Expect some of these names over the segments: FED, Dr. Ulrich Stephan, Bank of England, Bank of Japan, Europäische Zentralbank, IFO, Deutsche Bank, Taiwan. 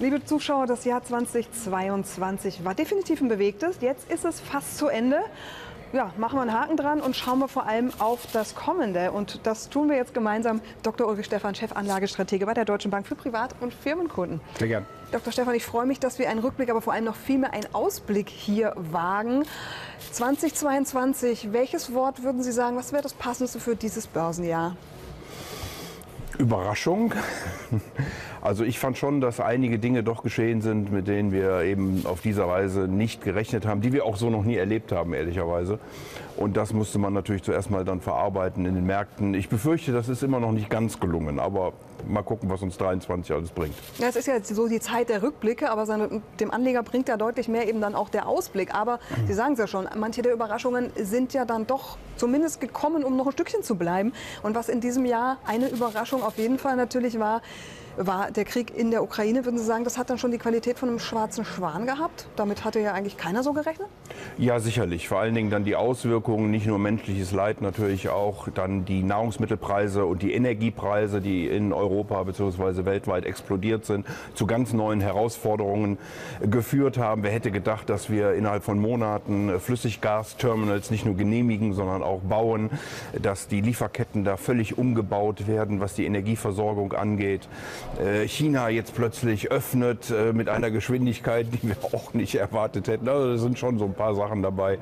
Liebe Zuschauer, das Jahr 2022 war definitiv ein bewegtes. Jetzt ist es fast zu Ende. Ja, machen wir einen Haken dran und schauen wir vor allem auf das Kommende. Und das tun wir jetzt gemeinsam. Dr. Ulrich Stephan, Chefanlagestratege bei der Deutschen Bank für Privat- und Firmenkunden. Sehr gerne. Dr. Stephan, ich freue mich, dass wir einen Rückblick, aber vor allem noch viel mehr einen Ausblick hier wagen. 2022, welches Wort würden Sie sagen, was wäre das Passendste für dieses Börsenjahr? Überraschung. Also ich fand schon, dass einige Dinge doch geschehen sind, mit denen wir eben auf dieser Reise nicht gerechnet haben, die wir auch so noch nie erlebt haben, ehrlicherweise. Und das musste man natürlich zuerst mal dann verarbeiten in den Märkten. Ich befürchte, das ist immer noch nicht ganz gelungen, aber mal gucken, was uns 2023 alles bringt. Ja, es ist ja jetzt so die Zeit der Rückblicke, aber dem Anleger bringt ja deutlich mehr eben dann auch der Ausblick. Aber Sie sagen es ja schon, manche der Überraschungen sind ja dann doch zumindest gekommen, um noch ein Stückchen zu bleiben. Und was in diesem Jahr eine Überraschung auf jeden Fall natürlich war der Krieg in der Ukraine. Würden Sie sagen, das hat dann schon die Qualität von einem schwarzen Schwan gehabt? Damit hatte ja eigentlich keiner so gerechnet? Ja, sicherlich. Vor allen Dingen dann die Auswirkungen, nicht nur menschliches Leid, natürlich auch dann die Nahrungsmittelpreise und die Energiepreise, die in Europa bzw. weltweit explodiert sind, zu ganz neuen Herausforderungen geführt haben. Wer hätte gedacht, dass wir innerhalb von Monaten Flüssiggasterminals nicht nur genehmigen, sondern auch bauen, dass die Lieferketten da völlig umgebaut werden, was die Energieversorgung angeht. China jetzt plötzlich öffnet mit einer Geschwindigkeit, die wir auch nicht erwartet hätten. Also da sind schon so ein paar Sachen dabei.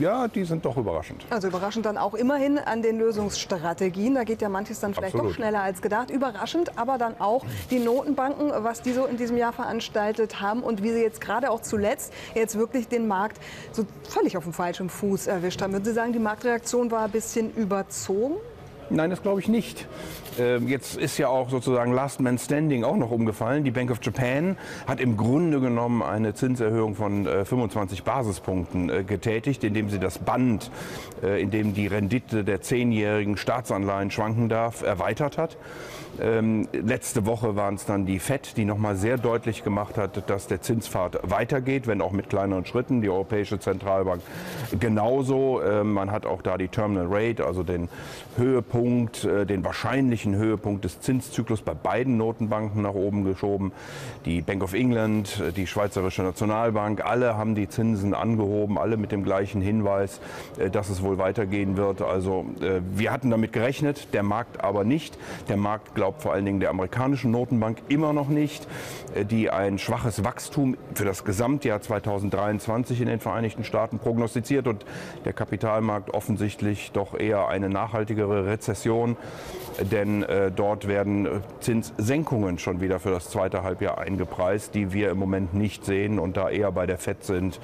Ja, die sind doch überraschend. Also überraschend dann auch immerhin an den Lösungsstrategien. Da geht ja manches dann vielleicht doch schneller als gedacht. Überraschend, aber dann auch die Notenbanken, was die so in diesem Jahr veranstaltet haben und wie sie jetzt gerade auch zuletzt jetzt wirklich den Markt so völlig auf dem falschen Fuß erwischt haben. Würden Sie sagen, die Marktreaktion war ein bisschen überzogen? Nein, das glaube ich nicht. Jetzt ist ja auch sozusagen Last Man Standing auch noch umgefallen. Die Bank of Japan hat im Grunde genommen eine Zinserhöhung von 25 Basispunkten getätigt, indem sie das Band, in dem die Rendite der 10-jährigen Staatsanleihen schwanken darf, erweitert hat. Letzte Woche waren es dann die FED, die nochmal sehr deutlich gemacht hat, dass der Zinspfad weitergeht, wenn auch mit kleineren Schritten. Die Europäische Zentralbank genauso. Man hat auch da die Terminal Rate, also den Höhepunkt, den wahrscheinlichen Höhepunkt des Zinszyklus bei beiden Notenbanken nach oben geschoben. Die Bank of England, die Schweizerische Nationalbank, alle haben die Zinsen angehoben, alle mit dem gleichen Hinweis, dass es wohl weitergehen wird. Also wir hatten damit gerechnet, der Markt aber nicht. Der Markt glaubt vor allen Dingen der amerikanischen Notenbank immer noch nicht, die ein schwaches Wachstum für das Gesamtjahr 2023 in den Vereinigten Staaten prognostiziert und der Kapitalmarkt offensichtlich doch eher eine nachhaltigere Rezession, denn dort werden Zinssenkungen schon wieder für das zweite Halbjahr eingepreist, die wir im Moment nicht sehen und da eher bei der FED sind,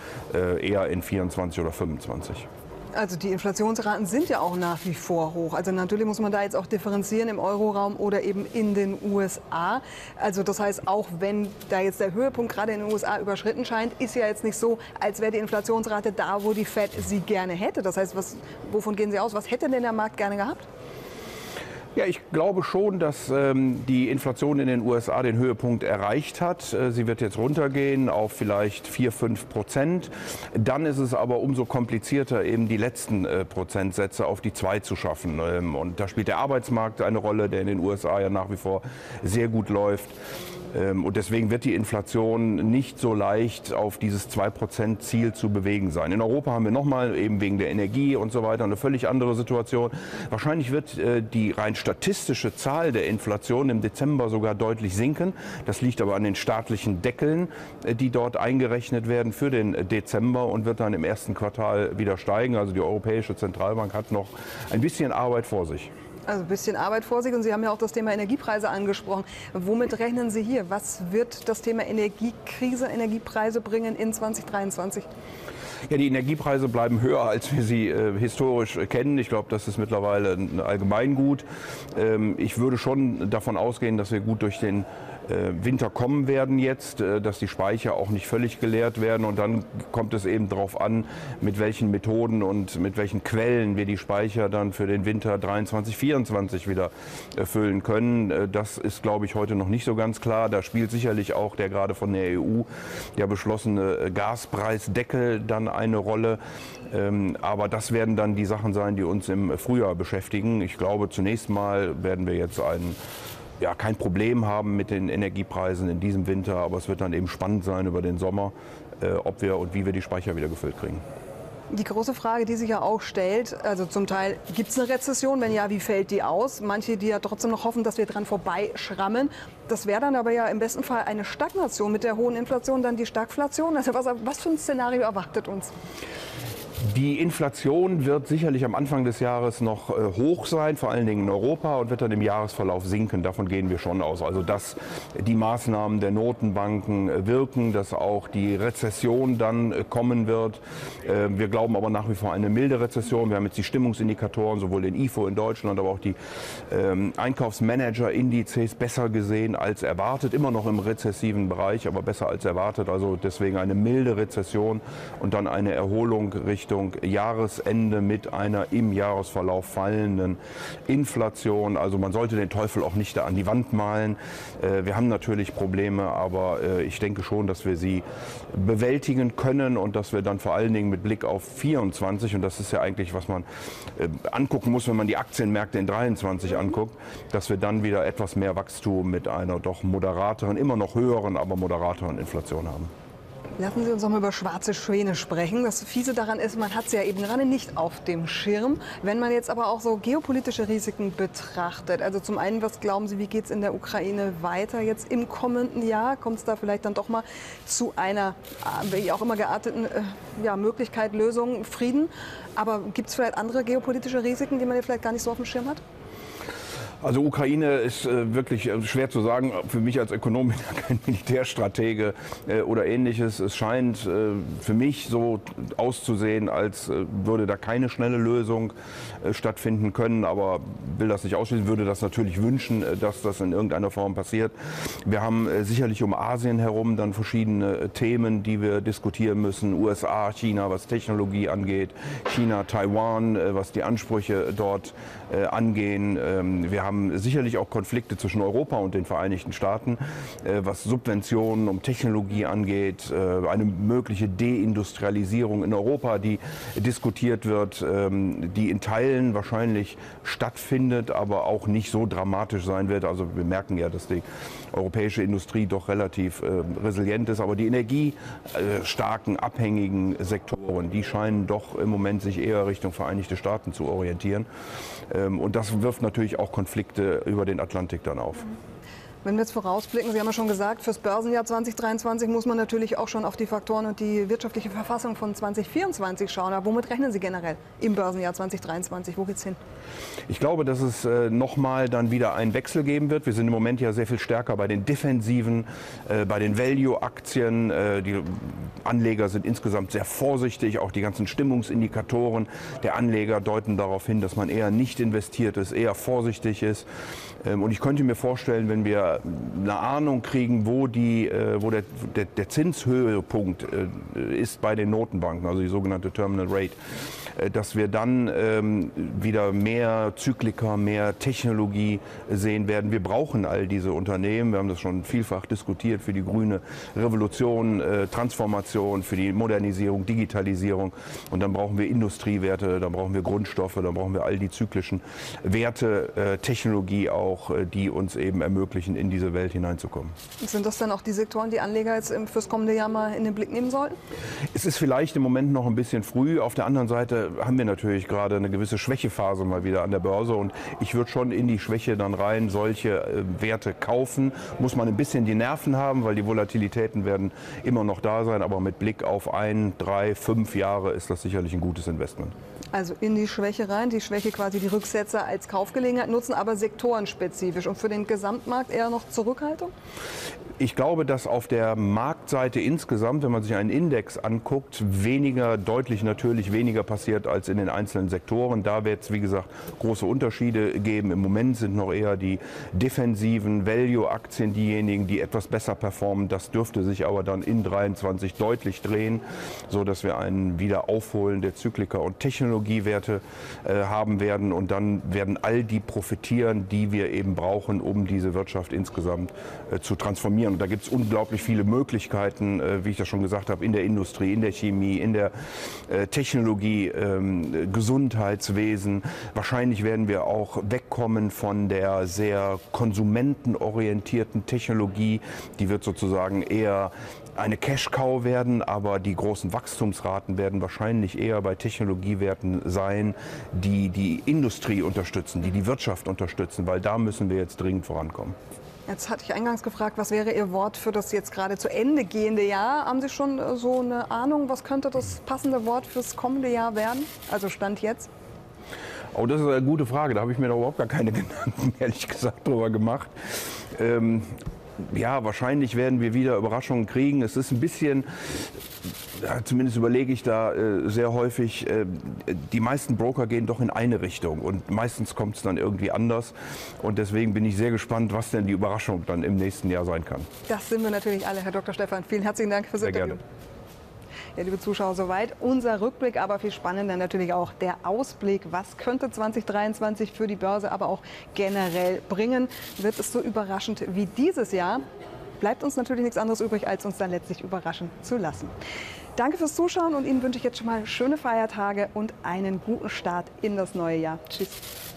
eher in 24 oder 25. Also die Inflationsraten sind ja auch nach wie vor hoch. Also natürlich muss man da jetzt auch differenzieren im Euroraum oder eben in den USA. Also das heißt, auch wenn da jetzt der Höhepunkt gerade in den USA überschritten scheint, ist ja jetzt nicht so, als wäre die Inflationsrate da, wo die Fed sie gerne hätte. Das heißt, wovon gehen Sie aus? Was hätte denn der Markt gerne gehabt? Ja, ich glaube schon, dass die Inflation in den USA den Höhepunkt erreicht hat. Sie wird jetzt runtergehen auf vielleicht 4–5%. Dann ist es aber umso komplizierter, eben die letzten Prozentsätze auf die 2 zu schaffen. Und da spielt der Arbeitsmarkt eine Rolle, der in den USA ja nach wie vor sehr gut läuft. Und deswegen wird die Inflation nicht so leicht auf dieses 2%-Ziel zu bewegen sein. In Europa haben wir nochmal eben wegen der Energie und so weiter eine völlig andere Situation. Wahrscheinlich wird die rein statistische Zahl der Inflation im Dezember sogar deutlich sinken. Das liegt aber an den staatlichen Deckeln, die dort eingerechnet werden für den Dezember und wird dann im ersten Quartal wieder steigen. Also die Europäische Zentralbank hat noch ein bisschen Arbeit vor sich. Also ein bisschen Arbeit vor sich und Sie haben ja auch das Thema Energiepreise angesprochen. Womit rechnen Sie hier? Was wird das Thema Energiekrise, Energiepreise bringen in 2023? Ja, die Energiepreise bleiben höher, als wir sie historisch kennen. Ich glaube, das ist mittlerweile ein Allgemeingut. Ich würde schon davon ausgehen, dass wir gut durch den Winter kommen werden jetzt, dass die Speicher auch nicht völlig geleert werden. Und dann kommt es eben darauf an, mit welchen Methoden und mit welchen Quellen wir die Speicher dann für den Winter 23, 24 wieder füllen können. Das ist, glaube ich, heute noch nicht so ganz klar. Da spielt sicherlich auch der gerade von der EU der beschlossene Gaspreisdeckel dann eine Rolle. Aber das werden dann die Sachen sein, die uns im Frühjahr beschäftigen. Ich glaube, zunächst mal werden wir jetzt einen ja, kein Problem haben mit den Energiepreisen in diesem Winter, aber es wird dann eben spannend sein über den Sommer, ob wir und wie wir die Speicher wieder gefüllt kriegen. Die große Frage, die sich ja auch stellt, also zum Teil, gibt es eine Rezession? Wenn ja, wie fällt die aus? Manche, die ja trotzdem noch hoffen, dass wir dran vorbeischrammen. Das wäre dann aber ja im besten Fall eine Stagnation mit der hohen Inflation, dann die Stagflation. Also was für ein Szenario erwartet uns? Die Inflation wird sicherlich am Anfang des Jahres noch hoch sein, vor allen Dingen in Europa, und wird dann im Jahresverlauf sinken. Davon gehen wir schon aus. Also dass die Maßnahmen der Notenbanken wirken, dass auch die Rezession dann kommen wird. Wir glauben aber nach wie vor eine milde Rezession. Wir haben jetzt die Stimmungsindikatoren, sowohl den IFO in Deutschland, aber auch die Einkaufsmanager-Indizes besser gesehen als erwartet. Immer noch im rezessiven Bereich, aber besser als erwartet. Also deswegen eine milde Rezession und dann eine Erholung Richtung Jahresende mit einer im Jahresverlauf fallenden Inflation. Also man sollte den Teufel auch nicht da an die Wand malen. Wir haben natürlich Probleme, aber ich denke schon, dass wir sie bewältigen können und dass wir dann vor allen Dingen mit Blick auf 24, und das ist ja eigentlich, was man angucken muss, wenn man die Aktienmärkte in 23 anguckt, dass wir dann wieder etwas mehr Wachstum mit einer doch moderateren, immer noch höheren, aber moderateren Inflation haben. Lassen Sie uns noch mal über schwarze Schwäne sprechen. Das Fiese daran ist, man hat sie ja eben gerade nicht auf dem Schirm. Wenn man jetzt aber auch so geopolitische Risiken betrachtet, also zum einen, was glauben Sie, wie geht es in der Ukraine weiter jetzt im kommenden Jahr? Kommt es da vielleicht dann doch mal zu einer, wie auch immer gearteten Möglichkeit, Lösung, Frieden? Aber gibt es vielleicht andere geopolitische Risiken, die man ja vielleicht gar nicht so auf dem Schirm hat? Also Ukraine ist wirklich schwer zu sagen, für mich als Ökonom bin ich kein Militärstratege oder ähnliches. Es scheint für mich so auszusehen, als würde da keine schnelle Lösung stattfinden können, aber will das nicht ausschließen, würde das natürlich wünschen, dass das in irgendeiner Form passiert. Wir haben sicherlich um Asien herum dann verschiedene Themen, die wir diskutieren müssen. USA, China, was Technologie angeht, China, Taiwan, was die Ansprüche dort angehen. Wir haben sicherlich auch Konflikte zwischen Europa und den Vereinigten Staaten, was Subventionen um Technologie angeht, eine mögliche Deindustrialisierung in Europa, die diskutiert wird, die in Teilen wahrscheinlich stattfindet, aber auch nicht so dramatisch sein wird. Also wir merken ja, dass die europäische Industrie doch relativ resilient ist, aber die energiestarken, abhängigen Sektoren, die scheinen doch im Moment sich eher Richtung Vereinigte Staaten zu orientieren. Und das wirft natürlich auch Konflikte über den Atlantik dann auf. Wenn wir jetzt vorausblicken, Sie haben ja schon gesagt, fürs Börsenjahr 2023 muss man natürlich auch schon auf die Faktoren und die wirtschaftliche Verfassung von 2024 schauen. Aber womit rechnen Sie generell im Börsenjahr 2023? Wo geht's hin? Ich glaube, dass es nochmal dann wieder einen Wechsel geben wird. Wir sind im Moment ja sehr viel stärker bei den Defensiven, bei den Value-Aktien. Die Anleger sind insgesamt sehr vorsichtig. Auch die ganzen Stimmungsindikatoren der Anleger deuten darauf hin, dass man eher nicht investiert ist, eher vorsichtig ist. Und ich könnte mir vorstellen, wenn wir eine Ahnung kriegen, wo der Zinshöhepunkt ist bei den Notenbanken, also die sogenannte Terminal Rate, dass wir dann wieder mehr Zyklika, mehr Technologie sehen werden. Wir brauchen all diese Unternehmen, wir haben das schon vielfach diskutiert, für die grüne Revolution, Transformation, für die Modernisierung, Digitalisierung, und dann brauchen wir Industriewerte, dann brauchen wir Grundstoffe, dann brauchen wir all die zyklischen Werte, Technologie auch, die uns eben ermöglichen, in diese Welt hineinzukommen. Sind das dann auch die Sektoren, die Anleger jetzt fürs kommende Jahr mal in den Blick nehmen sollten? Es ist vielleicht im Moment noch ein bisschen früh. Auf der anderen Seite haben wir natürlich gerade eine gewisse Schwächephase mal wieder an der Börse, und ich würde schon in die Schwäche dann rein solche Werte kaufen. Muss man ein bisschen die Nerven haben, weil die Volatilitäten werden immer noch da sein, aber mit Blick auf 1, 3, 5 Jahre ist das sicherlich ein gutes Investment. Also in die Schwäche rein, die Schwäche quasi die Rücksetzer als Kaufgelegenheit nutzen, aber sektorenspezifisch und für den Gesamtmarkt eher noch Zurückhaltung? Ich glaube, dass auf der Marktseite insgesamt, wenn man sich einen Index anguckt, deutlich weniger passiert als in den einzelnen Sektoren. Da wird es, wie gesagt, große Unterschiede geben. Im Moment sind noch eher die defensiven Value-Aktien diejenigen, die etwas besser performen. Das dürfte sich aber dann in 23 deutlich drehen, sodass wir einen wieder aufholen der Zyklika und Technologie. Technologiewerte haben werden. Und dann werden all die profitieren, die wir eben brauchen, um diese Wirtschaft insgesamt zu transformieren. Und da gibt es unglaublich viele Möglichkeiten, wie ich das schon gesagt habe, in der Industrie, in der Chemie, in der Technologie, Gesundheitswesen. Wahrscheinlich werden wir auch wegkommen von der sehr konsumentenorientierten Technologie. Die wird sozusagen eher eine Cash-Cow werden, aber die großen Wachstumsraten werden wahrscheinlich eher bei Technologiewerten sein, die die Industrie unterstützen, die die Wirtschaft unterstützen, weil da müssen wir jetzt dringend vorankommen. Jetzt hatte ich eingangs gefragt, was wäre Ihr Wort für das jetzt gerade zu Ende gehende Jahr? Haben Sie schon so eine Ahnung, was könnte das passende Wort fürs kommende Jahr werden? Also Stand jetzt? Oh, das ist eine gute Frage. Da habe ich mir doch überhaupt gar keine Gedanken, ehrlich gesagt, drüber gemacht. Ja, wahrscheinlich werden wir wieder Überraschungen kriegen. Es ist ein bisschen, ja, zumindest überlege ich da sehr häufig, die meisten Broker gehen doch in eine Richtung und meistens kommt es dann irgendwie anders. Und deswegen bin ich sehr gespannt, was denn die Überraschung dann im nächsten Jahr sein kann. Das sind wir natürlich alle, Herr Dr. Stephan. Vielen herzlichen Dank fürs Interview. Sehr gerne. Ja, liebe Zuschauer, soweit unser Rückblick, aber viel spannender natürlich auch der Ausblick. Was könnte 2023 für die Börse, aber auch generell bringen? Wird es so überraschend wie dieses Jahr? Bleibt uns natürlich nichts anderes übrig, als uns dann letztlich überraschen zu lassen. Danke fürs Zuschauen und Ihnen wünsche ich jetzt schon mal schöne Feiertage und einen guten Start in das neue Jahr. Tschüss.